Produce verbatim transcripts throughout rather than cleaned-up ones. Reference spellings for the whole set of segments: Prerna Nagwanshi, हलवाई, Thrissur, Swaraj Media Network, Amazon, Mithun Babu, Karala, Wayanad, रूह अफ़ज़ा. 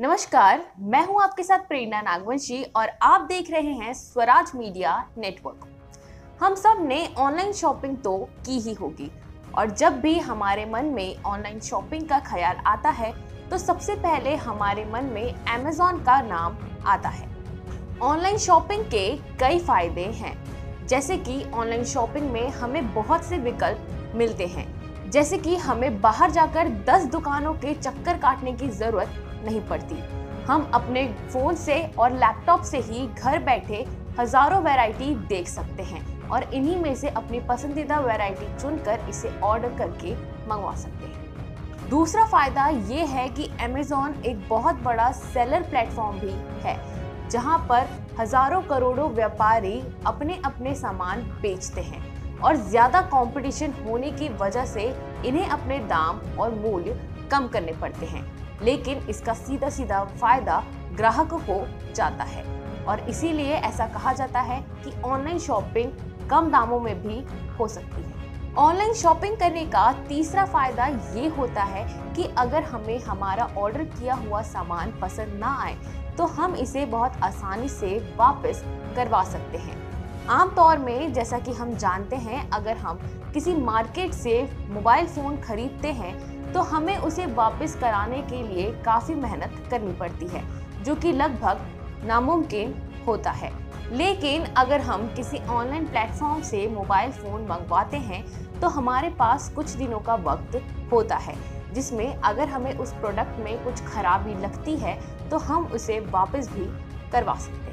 नमस्कार, मैं हूं आपके साथ प्रेरणा नागवंशी और आप देख रहे हैं स्वराज मीडिया नेटवर्क। हम सब ने ऑनलाइन शॉपिंग तो की ही होगी और जब भी हमारे मन में ऑनलाइन शॉपिंग का ख्याल आता है तो सबसे पहले हमारे मन में Amazon का नाम आता है। ऑनलाइन शॉपिंग के कई फायदे हैं, जैसे कि ऑनलाइन शॉपिंग में हमें बहुत से विकल्प मिलते हैं, जैसे कि हमें बाहर जाकर दस दुकानों के चक्कर काटने की जरूरत नहीं पड़ती। हम अपने फोन से और लैपटॉप से ही घर बैठे हजारों वैरायटी देख सकते हैं और इन्हीं में से अपनी पसंदीदा वैरायटी चुनकर इसे ऑर्डर करके मंगवा सकते हैं। दूसरा फायदा ये है कि Amazon एक बहुत बड़ा सेलर प्लेटफॉर्म भी है, जहां पर हजारों करोड़ों व्यापारी अपने अपने सामान बेचते हैं और ज्यादा कॉम्पिटिशन होने की वजह से इन्हें अपने दाम और मूल्य कम करने पड़ते हैं, लेकिन इसका सीधा सीधा फायदा ग्राहकों को जाता है और इसीलिए ऐसा कहा जाता है कि ऑनलाइन शॉपिंग कम दामों में भी हो सकती है। ऑनलाइन शॉपिंग करने का तीसरा फायदा ये होता है कि अगर हमें हमारा ऑर्डर किया हुआ सामान पसंद ना आए तो हम इसे बहुत आसानी से वापस करवा सकते हैं। आमतौर में जैसा कि हम जानते हैं, अगर हम किसी मार्केट से मोबाइल फ़ोन खरीदते हैं तो हमें उसे वापस कराने के लिए काफ़ी मेहनत करनी पड़ती है, जो कि लगभग नामुमकिन होता है। लेकिन अगर हम किसी ऑनलाइन प्लेटफॉर्म से मोबाइल फ़ोन मंगवाते हैं तो हमारे पास कुछ दिनों का वक्त होता है, जिसमें अगर हमें उस प्रोडक्ट में कुछ खराबी लगती है तो हम उसे वापस भी करवा सकते हैं।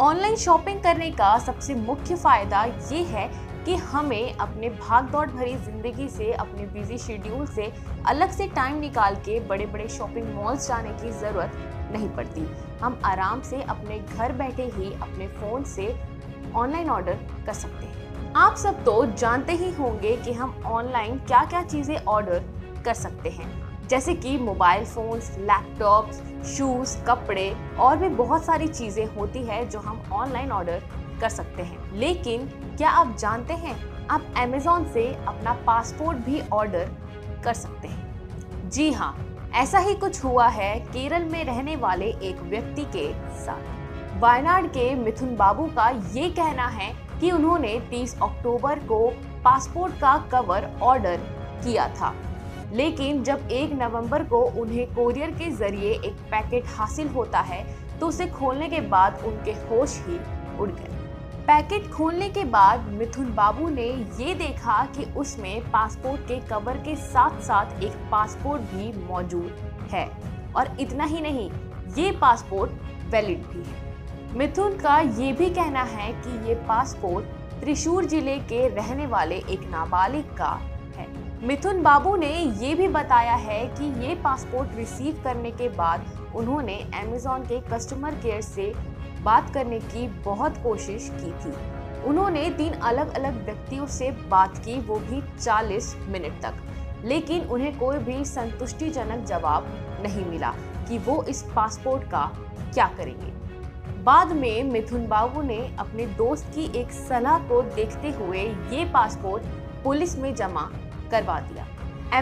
ऑनलाइन शॉपिंग करने का सबसे मुख्य फ़ायदा ये है कि हमें अपने भागदौड़ भरी ज़िंदगी से, अपने बिजी शेड्यूल से अलग से टाइम निकाल के बड़े बड़े शॉपिंग मॉल्स जाने की ज़रूरत नहीं पड़ती। हम आराम से अपने घर बैठे ही अपने फ़ोन से ऑनलाइन ऑर्डर कर सकते हैं। आप सब तो जानते ही होंगे कि हम ऑनलाइन क्या क्या चीज़ें ऑर्डर कर सकते हैं, जैसे कि मोबाइल फ़ोन्स, लैपटॉप्स, शूज़, कपड़े और भी बहुत सारी चीज़ें होती है जो हम ऑनलाइन ऑर्डर कर सकते हैं। लेकिन क्या आप जानते हैं, आप Amazon से अपना पासपोर्ट भी ऑर्डर कर सकते हैं। जी हाँ, ऐसा ही कुछ हुआ है केरल में रहने वाले एक व्यक्ति के साथ। वायनाड के मिथुन बाबू का ये कहना है कि उन्होंने तीस अक्टूबर को पासपोर्ट का कवर ऑर्डर किया था, लेकिन जब एक नवंबर को उन्हें कोरियर के जरिए एक पैकेट हासिल होता है तो उसे खोलने के बाद उनके होश ही उड़ गए। पैकेट खोलने के बाद मिथुन बाबू ने ये देखा कि उसमें पासपोर्ट के कवर के साथ साथ एक पासपोर्ट भी मौजूद है और इतना ही नहीं, ये पासपोर्ट वैलिड भी है। मिथुन का ये भी कहना है कि ये पासपोर्ट त्रिशूर जिले के रहने वाले एक नाबालिग का है। मिथुन बाबू ने ये भी बताया है कि ये पासपोर्ट रिसीव करने के बाद उन्होंने Amazon के कस्टमर केयर से बात करने की बहुत कोशिश की थी। उन्होंने तीन अलग अलग व्यक्तियों से बात की, वो भी चालीस मिनट तक, लेकिन उन्हें कोई भी संतुष्टिजनक जवाब नहीं मिला कि वो इस पासपोर्ट का क्या करेंगे। बाद में मिथुन बाबू ने अपने दोस्त की एक सलाह को देखते हुए ये पासपोर्ट पुलिस में जमा करवा दिया।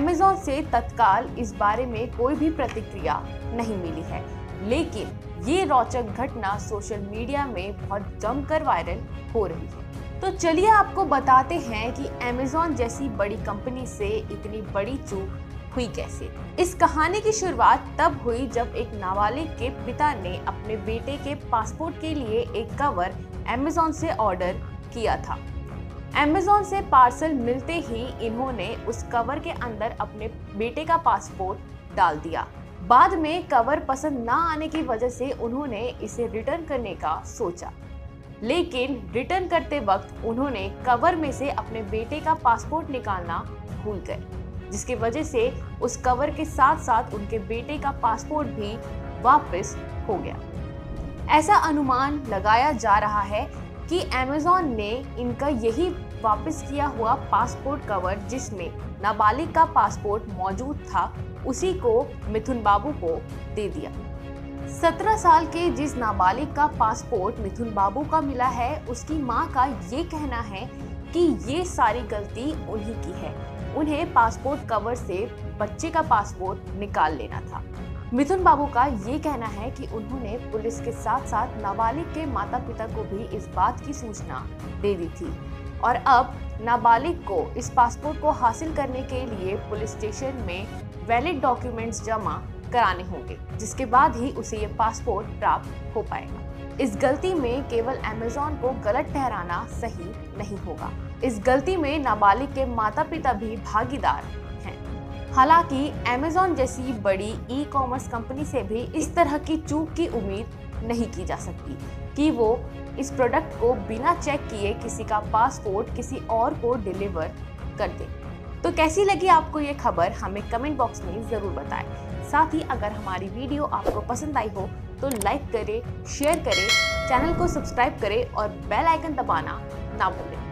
Amazon से तत्काल इस बारे में कोई भी प्रतिक्रिया नहीं मिली है, लेकिन ये रोचक घटना सोशल मीडिया में बहुत जमकर वायरल हो रही है। तो चलिए आपको बताते हैं कि Amazon जैसी बड़ी कंपनी से इतनी बड़ी चूक हुई कैसे। इस कहानी की शुरुआत तब हुई जब एक नाबालिग के पिता ने अपने बेटे के पासपोर्ट के लिए एक कवर Amazon से ऑर्डर किया था। Amazon से पार्सल मिलते ही इन्होंने उस कवर के अंदर अपने बेटे का पासपोर्ट डाल दिया। बाद में कवर पसंद ना आने की वजह से उन्होंने इसे रिटर्न करने का सोचा, लेकिन रिटर्न करते वक्त उन्होंने कवर में से अपने बेटे का पासपोर्ट निकालना भूल गए, जिसकी वजह से उस कवर के साथ साथ उनके बेटे का पासपोर्ट भी वापस हो गया। ऐसा अनुमान लगाया जा रहा है कि Amazon ने इनका यही वापस किया हुआ पासपोर्ट कवर, जिसमें नाबालिग का पासपोर्ट मौजूद था, उसी को मिथुन बाबू को दे दिया। सत्रह साल के जिस नाबालिग का पासपोर्ट मिथुन बाबू का मिला है, उसकी मां का ये कहना है कि ये सारी गलती उन्हीं की है, उन्हें पासपोर्ट कवर से बच्चे का पासपोर्ट निकाल लेना था। मिथुन बाबू का ये कहना है कि उन्होंने पुलिस के साथ साथ नाबालिग के माता पिता को भी इस बात की सूचना दे दी थी और अब नाबालिग को इस पासपोर्ट को हासिल करने के लिए पुलिस स्टेशन में वैलिड डॉक्यूमेंट्स जमा कराने होंगे, जिसके बाद ही उसे ये पासपोर्ट प्राप्त हो पाएगा। इस गलती में केवल अमेज़न को गलत ठहराना सही नहीं होगा, इस गलती में नाबालिग के माता पिता भी भागीदार हैं। हालांकि अमेज़न जैसी बड़ी ई कॉमर्स कंपनी से भी इस तरह की चूक की उम्मीद नहीं की जा सकती कि वो इस प्रोडक्ट को बिना चेक किए किसी का पासपोर्ट किसी और को डिलीवर कर दे। तो कैसी लगी आपको ये खबर, हमें कमेंट बॉक्स में ज़रूर बताएं। साथ ही अगर हमारी वीडियो आपको पसंद आई हो तो लाइक करें, शेयर करें, चैनल को सब्सक्राइब करें और बेल आइकन दबाना ना भूलें।